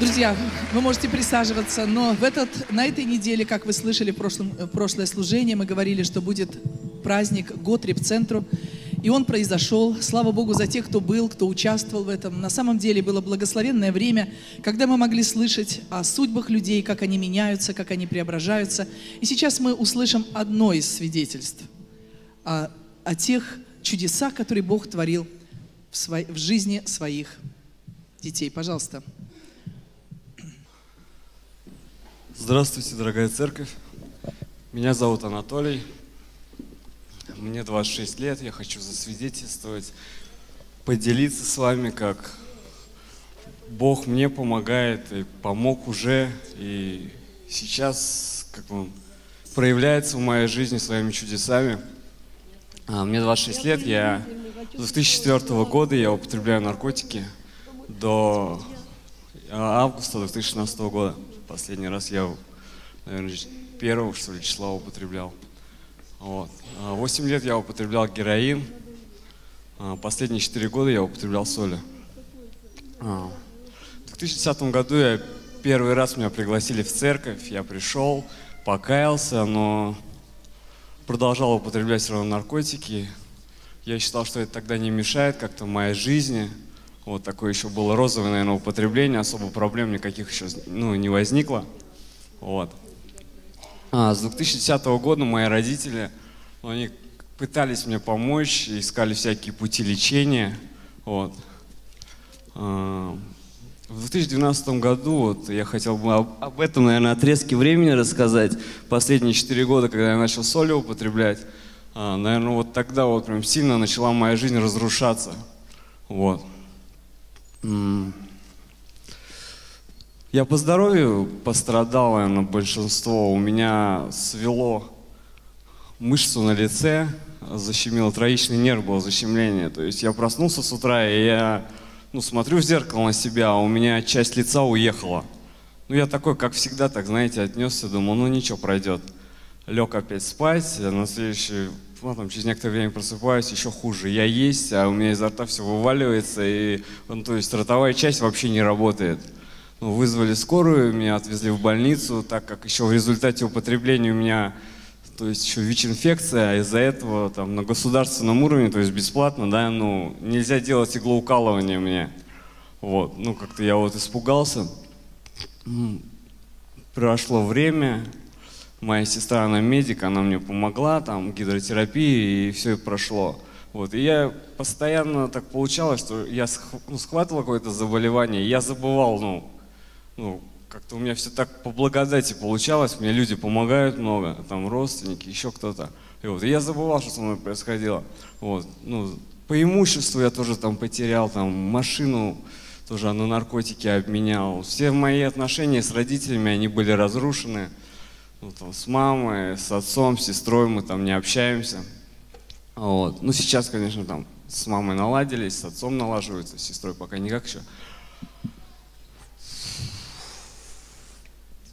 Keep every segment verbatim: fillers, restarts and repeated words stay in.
Друзья, вы можете присаживаться, но в этот, на этой неделе, как вы слышали в прошлом, прошлое служение, мы говорили, что будет праздник Готрип-центру, и он произошел. Слава Богу за тех, кто был, кто участвовал в этом. На самом деле было благословенное время, когда мы могли слышать о судьбах людей, как они меняются, как они преображаются. И сейчас мы услышим одно из свидетельств о, о тех чудесах, которые Бог творил в, своей, в жизни своих детей. Пожалуйста. Здравствуйте, дорогая церковь. Меня зовут Анатолий. Мне двадцать шесть лет. Я хочу засвидетельствовать, поделиться с вами, как Бог мне помогает и помог уже. И сейчас, как Он проявляется в моей жизни своими чудесами. А, мне двадцать шесть лет. Я с две тысячи четвёртого года я употребляю наркотики до августа две тысячи шестнадцатого года. Последний раз я, наверное, первого, что ли, числа употреблял. Вот. восемь лет я употреблял героин. Последние четыре года я употреблял соли. В две тысячи десятом году я первый раз меня пригласили в церковь. Я пришел, покаялся, но продолжал употреблять все равно наркотики. Я считал, что это тогда не мешает как-то моей жизни. Вот такое еще было розовое, наверное, употребление. Особо проблем никаких еще, ну, не возникло. Вот. А, с две тысячи десятого года мои родители, ну, они пытались мне помочь, искали всякие пути лечения. Вот. А, в две тысячи двенадцатом году, вот, я хотел бы об, об этом, наверное, отрезке времени рассказать. Последние четыре года, когда я начал соль употреблять, а, наверное, вот тогда вот прям сильно начала моя жизнь разрушаться. Вот. Я по здоровью пострадал, наверное, большинство. У меня свело мышцу на лице, защемило, троичный нерв, было защемление. То есть я проснулся с утра, и я, ну, смотрю в зеркало на себя, а у меня часть лица уехала. Ну, я такой, как всегда, так, знаете, отнесся, думал, ну, ничего, пройдет. Лег опять спать, на следующий, потом через некоторое время просыпаюсь, еще хуже. Я есть, а у меня изо рта все вываливается, и, ну, то есть ротовая часть вообще не работает. Ну, вызвали скорую, меня отвезли в больницу, так как еще в результате употребления у меня, то есть еще ВИЧ-инфекция, а из-за этого там на государственном уровне, то есть бесплатно, да, ну, нельзя делать иглоукалывание мне. Вот, ну, как-то я вот испугался. Прошло время. Моя сестра, она медик, она мне помогла, там, гидротерапия, и все прошло. Вот. И я постоянно так получалось, что я схватывал какое-то заболевание, я забывал, ну, ну как-то у меня все так по благодати получалось, мне люди помогают много, там, родственники, еще кто-то. И вот, и я забывал, что со мной происходило. Вот. Ну, по имуществу я тоже там потерял, там, машину тоже на наркотики обменял. Все мои отношения с родителями, они были разрушены. Ну, там, с мамой, с отцом, с сестрой мы там не общаемся. Вот. Ну, сейчас, конечно, там с мамой наладились, с отцом налаживаются, с сестрой пока никак еще.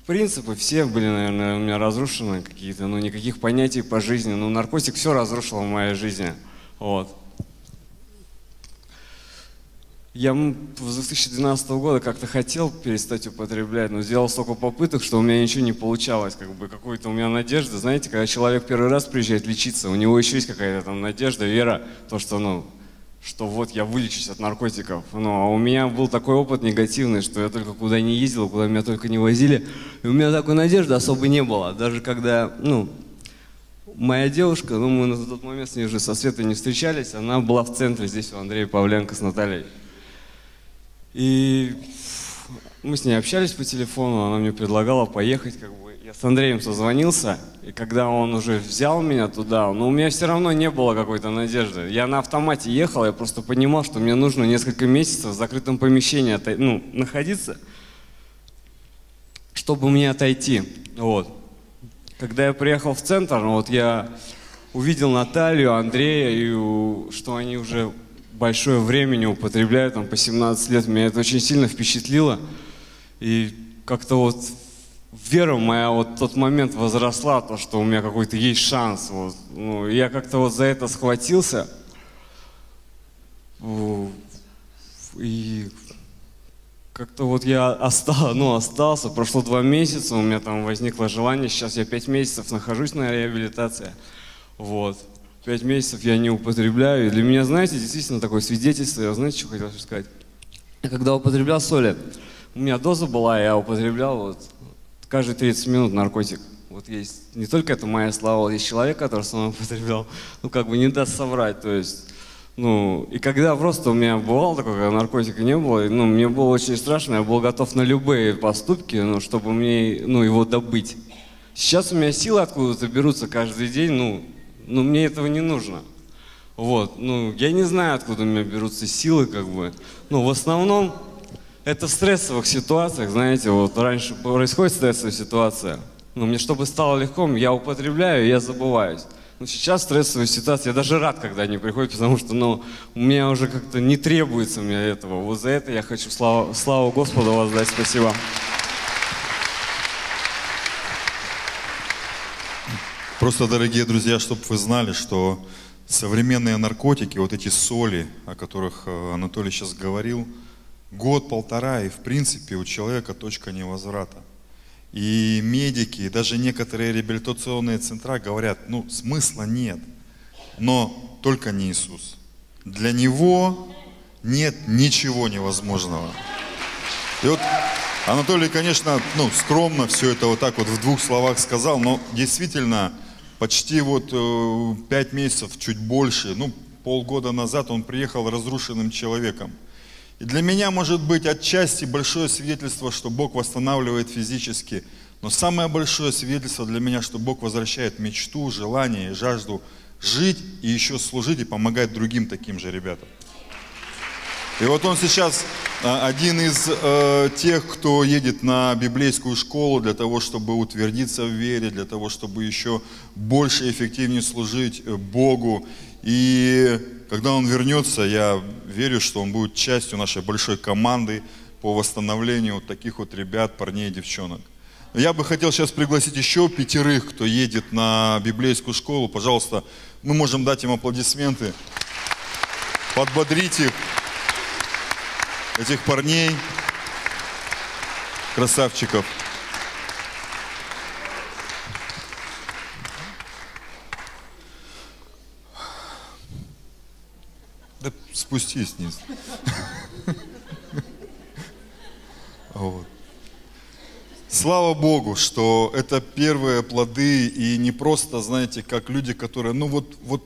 Принципы все были, наверное, у меня разрушены какие-то, ну, никаких понятий по жизни. Ну, наркотик все разрушил в моей жизни. Вот. Я с две тысячи двенадцатого года как-то хотел перестать употреблять, но сделал столько попыток, что у меня ничего не получалось. Как бы какую-то у меня надежда. Знаете, когда человек первый раз приезжает лечиться, у него еще есть какая-то там надежда, вера, то, что, ну, что вот я вылечусь от наркотиков. Ну, а у меня был такой опыт негативный, что я только куда не ездил, куда меня только не возили. И у меня такой надежды особо не было. Даже когда, ну, моя девушка, ну, мы на тот момент с ней уже со Светой не встречались, она была в центре здесь у Андрея Павленко с Натальей. И мы с ней общались по телефону, она мне предлагала поехать, как бы я с Андреем созвонился, и когда он уже взял меня туда, но у меня все равно не было какой-то надежды. Я на автомате ехал, я просто понимал, что мне нужно несколько месяцев в закрытом помещении, ну, находиться, чтобы мне отойти. Вот. Когда я приехал в центр, вот я увидел Наталью, Андрея, и что они уже большое время не употребляю, там, по семнадцать лет. Меня это очень сильно впечатлило. И как-то вот вера моя вот в тот момент возросла, то, что у меня какой-то есть шанс. Вот. Ну, я как-то вот за это схватился. И как-то вот я остался, ну, остался, прошло два месяца, у меня там возникло желание, сейчас я пять месяцев нахожусь на реабилитации, вот, пять месяцев я не употребляю, и для меня, знаете, действительно такое свидетельство, я, знаете, что хотел сказать, когда употреблял соли, у меня доза была, я употреблял вот каждые тридцать минут наркотик, вот есть, не только это моя слава, есть человек, который со мной употреблял, ну, как бы не даст соврать, то есть… Ну, и когда просто у меня бывало такое, когда наркотика не было, ну, мне было очень страшно, я был готов на любые поступки, ну, чтобы мне, ну, его добыть. Сейчас у меня силы откуда-то берутся каждый день, ну, ну, мне этого не нужно. Вот, ну, я не знаю, откуда у меня берутся силы, как бы. Ну, в основном, это в стрессовых ситуациях, знаете, вот раньше происходит стрессовая ситуация. Ну, мне, чтобы стало легко, я употребляю, я забываюсь. Ну, сейчас стрессовая ситуация, я даже рад, когда они приходят, потому что, ну, у меня уже как-то не требуется мне этого. Вот за это я хочу славу, славу Господу воздать, спасибо. Просто, дорогие друзья, чтобы вы знали, что современные наркотики, вот эти соли, о которых Анатолий сейчас говорил, год-полтора, и в принципе у человека точка невозврата. И медики, и даже некоторые реабилитационные центра говорят, ну, смысла нет, но только не Иисус. Для Него нет ничего невозможного. И вот Анатолий, конечно, ну, скромно все это вот так вот в двух словах сказал, но действительно почти вот пять месяцев, чуть больше, ну, полгода назад он приехал разрушенным человеком. И для меня может быть отчасти большое свидетельство, что Бог восстанавливает физически, но самое большое свидетельство для меня, что Бог возвращает мечту, желание и жажду жить и еще служить и помогать другим таким же ребятам. И вот он сейчас один из э, тех, кто едет на библейскую школу для того, чтобы утвердиться в вере, для того, чтобы еще больше и эффективнее служить Богу. И когда он вернется, я верю, что он будет частью нашей большой команды по восстановлению вот таких вот ребят, парней и девчонок. Я бы хотел сейчас пригласить еще пятерых, кто едет на библейскую школу. Пожалуйста, мы можем дать им аплодисменты. Подбодрите их, этих парней, красавчиков. Да спустись вниз. Вот. Слава Богу, что это первые плоды, и не просто, знаете, как люди, которые, ну вот, вот,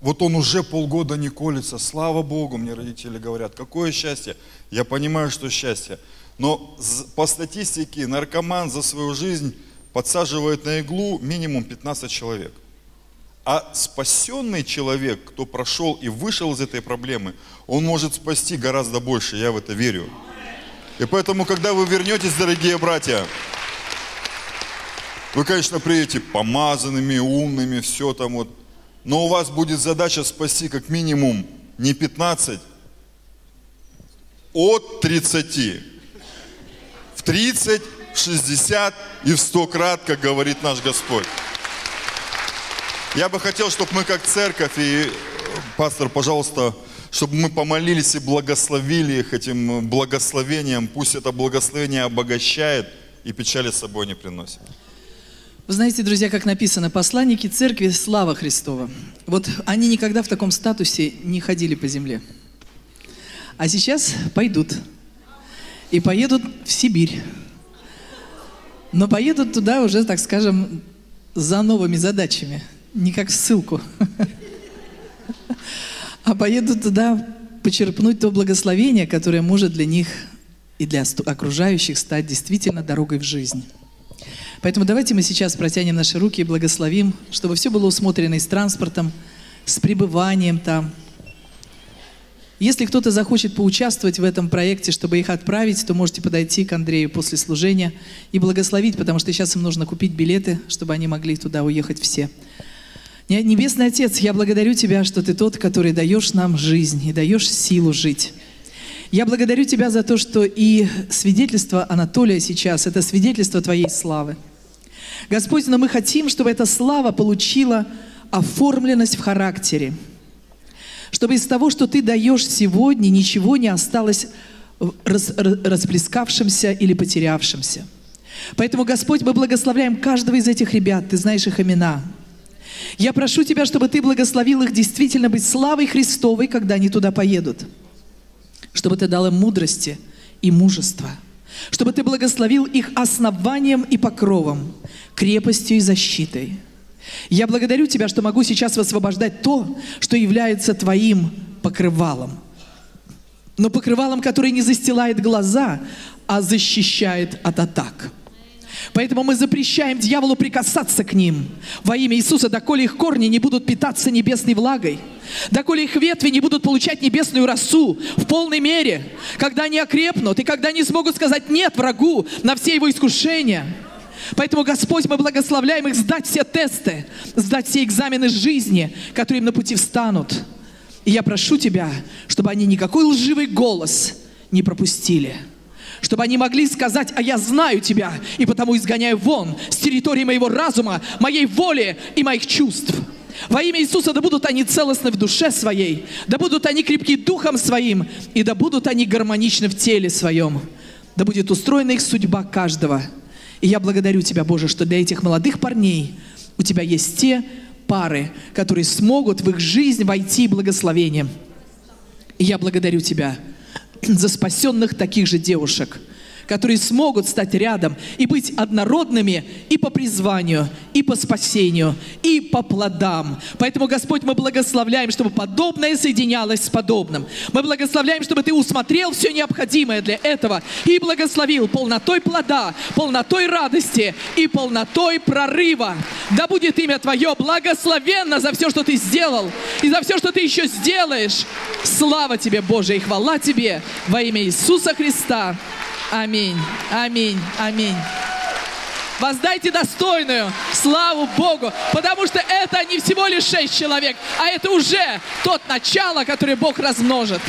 вот он уже полгода не колется. Слава Богу, мне родители говорят, какое счастье. Я понимаю, что счастье. Но по статистике наркоман за свою жизнь подсаживает на иглу минимум пятнадцать человек. А спасенный человек, кто прошел и вышел из этой проблемы, он может спасти гораздо больше, я в это верю. И поэтому, когда вы вернетесь, дорогие братья, вы, конечно, приедете помазанными, умными, все там вот. Но у вас будет задача спасти как минимум не пятнадцать, от тридцати. В тридцать, в шестьдесят и в сто крат, как говорит наш Господь. Я бы хотел, чтобы мы как церковь, и, пастор, пожалуйста, чтобы мы помолились и благословили их этим благословением. Пусть это благословение обогащает и печали с собой не приносит. Вы знаете, друзья, как написано, посланники церкви, слава Христова. Вот они никогда в таком статусе не ходили по земле. А сейчас пойдут. И поедут в Сибирь. Но поедут туда уже, так скажем, за новыми задачами. Не как в ссылку, а поедут туда почерпнуть то благословение, которое может для них и для окружающих стать действительно дорогой в жизнь. Поэтому давайте мы сейчас протянем наши руки и благословим, чтобы все было усмотрено и с транспортом, с пребыванием там. Если кто-то захочет поучаствовать в этом проекте, чтобы их отправить, то можете подойти к Андрею после служения и благословить, потому что сейчас им нужно купить билеты, чтобы они могли туда уехать все. Небесный Отец, я благодарю Тебя, что Ты тот, который даешь нам жизнь и даешь силу жить. Я благодарю Тебя за то, что и свидетельство Анатолия сейчас – это свидетельство Твоей славы. Господь, но мы хотим, чтобы эта слава получила оформленность в характере, чтобы из того, что Ты даешь сегодня, ничего не осталось расплескавшимся или потерявшимся. Поэтому, Господь, мы благословляем каждого из этих ребят, Ты знаешь их имена. Я прошу Тебя, чтобы Ты благословил их действительно быть славой Христовой, когда они туда поедут. Чтобы Ты дал им мудрости и мужества. Чтобы Ты благословил их основанием и покровом, крепостью и защитой. Я благодарю Тебя, что могу сейчас высвобождать то, что является Твоим покрывалом. Но покрывалом, который не застилает глаза, а защищает от атак. Поэтому мы запрещаем дьяволу прикасаться к ним. Во имя Иисуса, доколе их корни не будут питаться небесной влагой, доколе их ветви не будут получать небесную росу в полной мере, когда они окрепнут и когда они смогут сказать «нет» врагу на все его искушения. Поэтому, Господь, мы благословляем их сдать все тесты, сдать все экзамены жизни, которые им на пути встанут. И я прошу Тебя, чтобы они никакой лживый голос не пропустили. Чтобы они могли сказать: «А я знаю Тебя, и потому изгоняю вон с территории моего разума, моей воли и моих чувств». Во имя Иисуса, да будут они целостны в душе своей, да будут они крепки духом своим, и да будут они гармоничны в теле своем. Да будет устроена их судьба каждого. И я благодарю Тебя, Боже, что для этих молодых парней у Тебя есть те пары, которые смогут в их жизнь войти благословением. И я благодарю Тебя за спасенных таких же девушек, которые смогут стать рядом и быть однородными и по призванию, и по спасению, и по плодам. Поэтому, Господь, мы благословляем, чтобы подобное соединялось с подобным. Мы благословляем, чтобы Ты усмотрел все необходимое для этого и благословил полнотой плода, полнотой радости и полнотой прорыва. Да будет имя Твое благословенно за все, что Ты сделал и за все, что Ты еще сделаешь. Слава Тебе, Боже, и хвала Тебе во имя Иисуса Христа. Аминь, аминь, аминь. Воздайте достойную славу Богу, потому что это не всего лишь шесть человек, а это уже тот начало, которое Бог размножит.